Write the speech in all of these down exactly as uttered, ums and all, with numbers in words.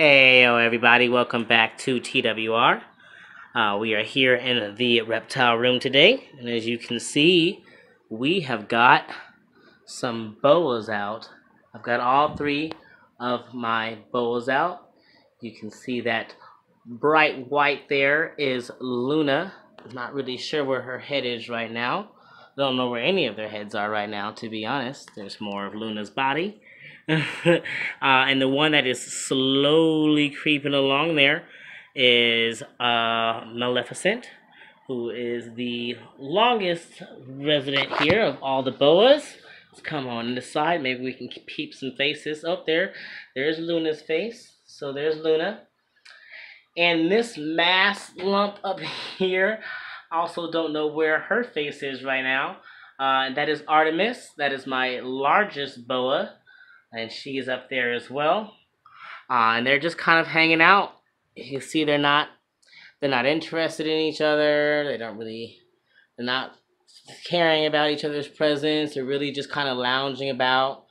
Hey everybody, welcome back to T W R. Uh, we are here in the reptile room today, and as you can see, we have got some boas out. I've got all three of my boas out. You can see that bright white there is Luna. I'm not really sure where her head is right now. I don't know where any of their heads are right now, to be honest. There's more of Luna's body. uh, and the one that is slowly creeping along there is uh, Maleficent, who is the longest resident here of all the boas. Let's come on this side. Maybe we can peep some faces. Oh, there. There's Luna's face. So there's Luna. And this mass lump up here, also don't know where her face is right now. Uh, that is Artemis. That is my largest boa. And she is up there as well. Uh, and they're just kind of hanging out. You see they're not they're not interested in each other. They don't really they're not caring about each other's presence. They're really just kind of lounging about.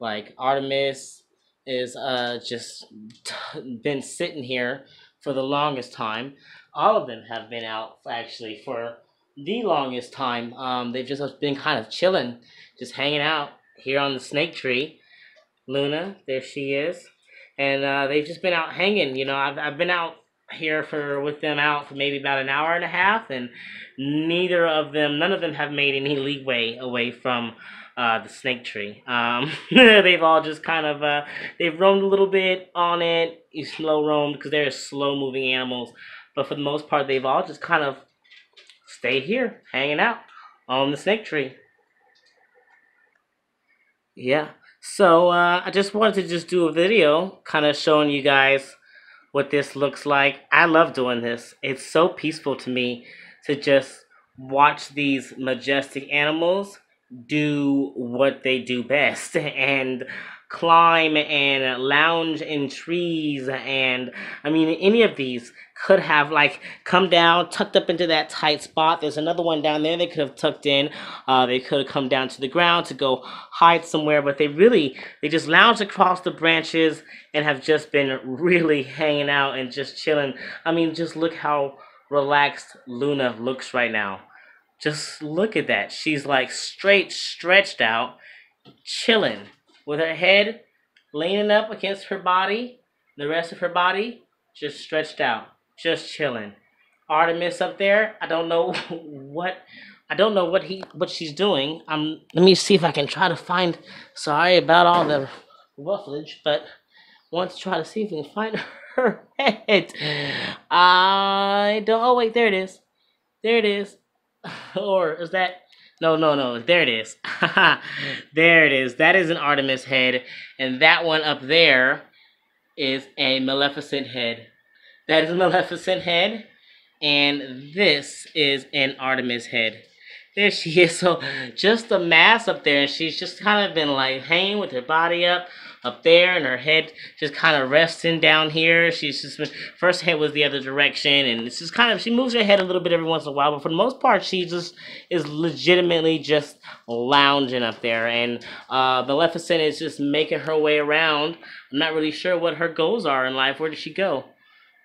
Like Artemis is uh just t been sitting here for the longest time. All of them have been out actually for the longest time. Um they've just been kind of chilling, just hanging out here on the snake tree. Luna, there she is, and uh, they've just been out hanging. You know, I've I've been out here for with them out for maybe about an hour and a half, and neither of them, none of them, have made any leeway away from uh, the snake tree. Um, they've all just kind of uh, they've roamed a little bit on it. You slow roamed because they're slow moving animals, but for the most part, they've all just kind of stayed here, hanging out on the snake tree. Yeah. So, uh, I just wanted to just do a video kind of showing you guys what this looks like. I love doing this. It's so peaceful to me to just watch these majestic animals do what they do best and climb and lounge in trees. And I mean, any of these could have like come down, tucked up into that tight spot. There's another one down there they could have tucked in. Uh, they could have come down to the ground to go hide somewhere, but they really, they just lounged across the branches and have just been really hanging out and just chilling. I mean, just look how relaxed Luna looks right now. Just look at that. She's like straight stretched out, chilling with her head leaning up against her body, the rest of her body just stretched out, just chilling. Artemis up there, I don't know what, I don't know what he, what she's doing. Um, let me see if I can try to find. Sorry about all the rufflage, but I want to try to see if we can find her head. I don't. Oh wait, there it is. There it is. Or is that? No, no, no. There it is. There it is. That is an Artemis head. And that one up there is a Maleficent head. That is a Maleficent head. And this is an Artemis head. There she is. So just the mass up there. And she's just kind of been like hanging with her body up, up there, and her head just kind of resting down here. She's just been, first head was the other direction, and it's just kind of, she moves her head a little bit every once in a while, but for the most part, she just is legitimately just lounging up there. And uh, Maleficent is just making her way around. I'm not really sure what her goals are in life. Where did she go?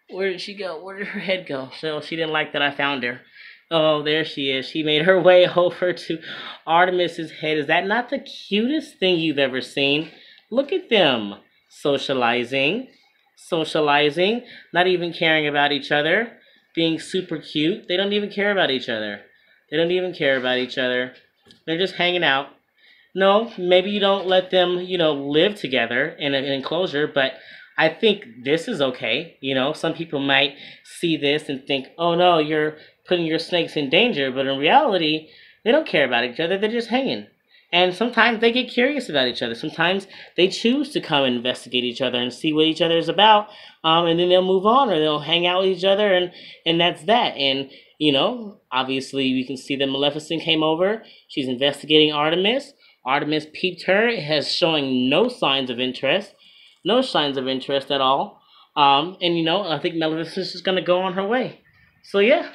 Where did she go? Where did her head go? So she didn't like that I found her. Oh, there she is. She made her way over to Artemis's head. Is that not the cutest thing you've ever seen? Look at them. Socializing. Socializing. Not even caring about each other. Being super cute. They don't even care about each other. They don't even care about each other. They're just hanging out. No, maybe you don't let them, you know, live together in an enclosure, but I think this is okay. You know, some people might see this and think, oh no, you're putting your snakes in danger, but in reality, they don't care about each other. They're just hanging. And sometimes they get curious about each other. Sometimes they choose to come and investigate each other and see what each other is about. Um, and then they'll move on, or they'll hang out with each other, and, and that's that. And, you know, obviously we can see that Maleficent came over. She's investigating Artemis. Artemis peeped her. It has showing no signs of interest. No signs of interest at all. Um, and, you know, I think Maleficent's just going to go on her way. So, yeah.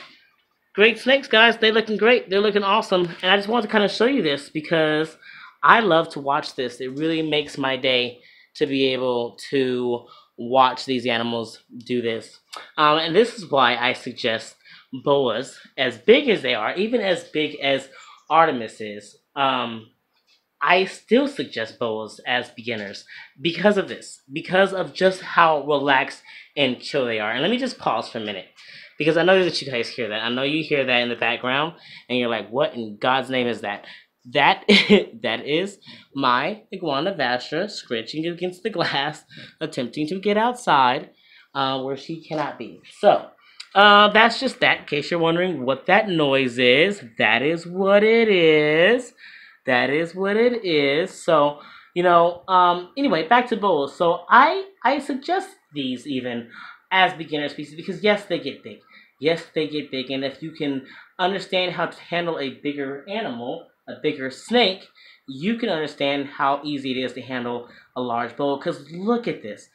Great snakes, guys. They're looking great. They're looking awesome. And I just wanted to kind of show you this because I love to watch this. It really makes my day to be able to watch these animals do this. Um, and this is why I suggest boas, as big as they are, even as big as Artemis is, um, I still suggest boas as beginners because of this, because of just how relaxed and chill they are. And let me just pause for a minute, because I know that you guys hear that. I know you hear that in the background, and you're like, what in God's name is that? That, that is my iguana Vastra scratching against the glass, attempting to get outside uh, where she cannot be. So, uh, that's just that, in case you're wondering what that noise is. That is what it is. That is what it is. So, you know, um, anyway, back to boas. So I, I suggest these even as beginner species because, yes, they get big. Yes, they get big. And if you can understand how to handle a bigger animal, a bigger snake, you can understand how easy it is to handle a large boa. Because look at this.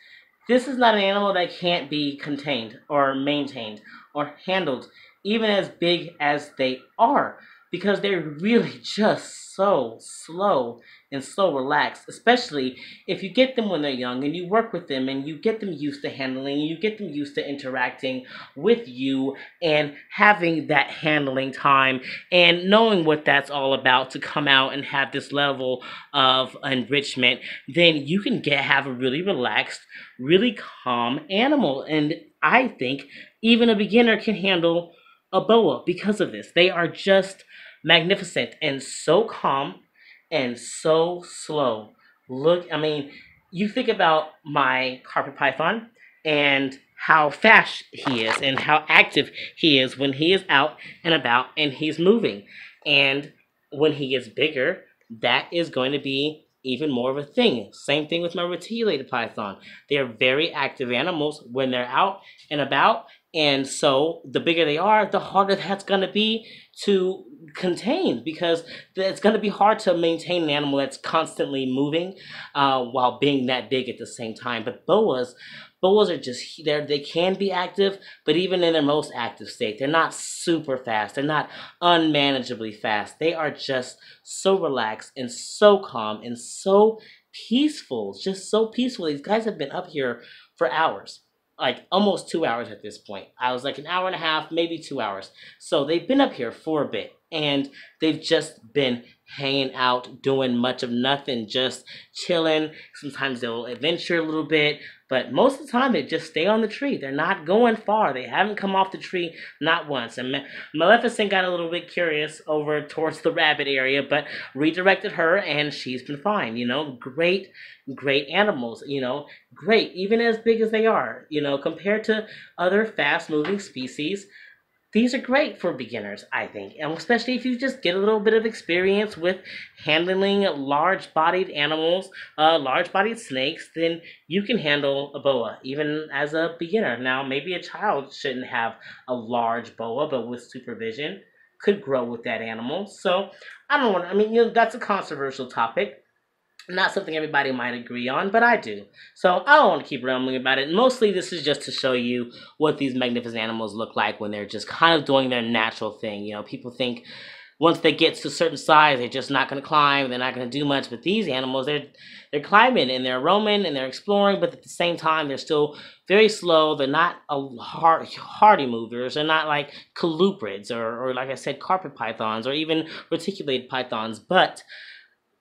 This is not an animal that can't be contained or maintained or handled, even as big as they are, because they're really just so slow and so relaxed, especially if you get them when they're young and you work with them and you get them used to handling, you get them used to interacting with you and having that handling time and knowing what that's all about to come out and have this level of enrichment, then you can get have a really relaxed, really calm animal. And I think even a beginner can handle a boa because of this. They are just magnificent and so calm and so slow. Look, I mean, you think about my carpet python and how fast he is and how active he is when he is out and about and he's moving. And when he gets bigger, that is going to be even more of a thing. Same thing with my reticulated python. They are very active animals when they're out and about. And so the bigger they are, the harder that's going to be to contain, because it's going to be hard to maintain an animal that's constantly moving uh, while being that big at the same time. But boas, boas are just, they can be active, but even in their most active state, they're not super fast. They're not unmanageably fast. They are just so relaxed and so calm and so peaceful, just so peaceful. These guys have been up here for hours. Like almost two hours at this point. I was like an hour and a half, maybe two hours. So they've been up here for a bit and they've just been hanging out, doing much of nothing, just chilling. Sometimes they'll adventure a little bit, but most of the time they just stay on the tree. They're not going far. They haven't come off the tree, not once. And Maleficent got a little bit curious over towards the rabbit area, but redirected her and she's been fine. You know, great, great animals, you know, great, even as big as they are, you know, compared to other fast-moving species. These are great for beginners, I think, and especially if you just get a little bit of experience with handling large-bodied animals, uh, large-bodied snakes, then you can handle a boa, even as a beginner. Now, maybe a child shouldn't have a large boa, but with supervision, could grow with that animal. So, I don't want to, I mean, you know, that's a controversial topic. Not something everybody might agree on, but I do. So I don't want to keep rambling about it. Mostly this is just to show you what these magnificent animals look like when they're just kind of doing their natural thing. You know, people think once they get to a certain size, they're just not going to climb. They're not going to do much. But these animals, they're, they're climbing and they're roaming and they're exploring. But at the same time, they're still very slow. They're not a hard, hardy movers. They're not like colubrids or, or, like I said, carpet pythons or even reticulated pythons. But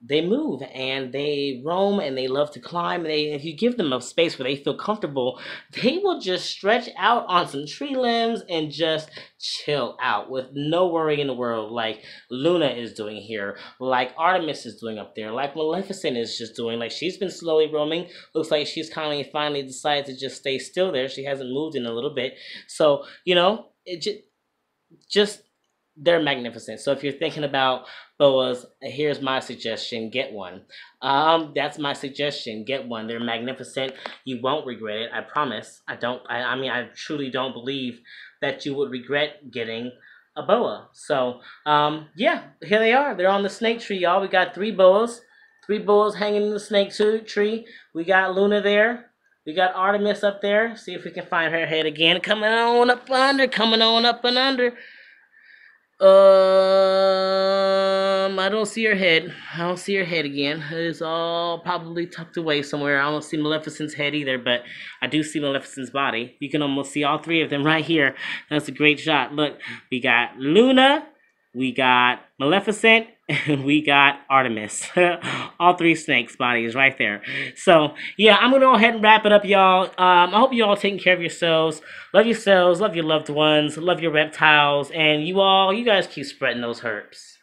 they move and they roam and they love to climb. They, if you give them a space where they feel comfortable, they will just stretch out on some tree limbs and just chill out with no worry in the world, like Luna is doing here, like Artemis is doing up there, like Maleficent is just doing. Like she's been slowly roaming. Looks like she's kind of finally decided to just stay still there. She hasn't moved in a little bit. So, you know, it just, just they're magnificent. So if you're thinking about boas, here's my suggestion. Get one. Um, that's my suggestion. Get one. They're magnificent. You won't regret it. I promise. I don't, I, I mean, I truly don't believe that you would regret getting a boa. So, um, yeah, here they are. They're on the snake tree, y'all. We got three boas. Three boas hanging in the snake tree. We got Luna there. We got Artemis up there. See if we can find her head again. Coming on up under. Coming on up and under. Um, I don't see her head. I don't see her head again. It's all probably tucked away somewhere. I don't see Maleficent's head either, but I do see Maleficent's body. You can almost see all three of them right here. That's a great shot. Look, we got Luna, we got Maleficent, and we got Artemis. All three snakes' bodies right there. So, yeah, I'm going to go ahead and wrap it up, y'all. Um, I hope you all are taking care of yourselves. Love yourselves. Love your loved ones. Love your reptiles. And you all, you guys keep spreading those herbs.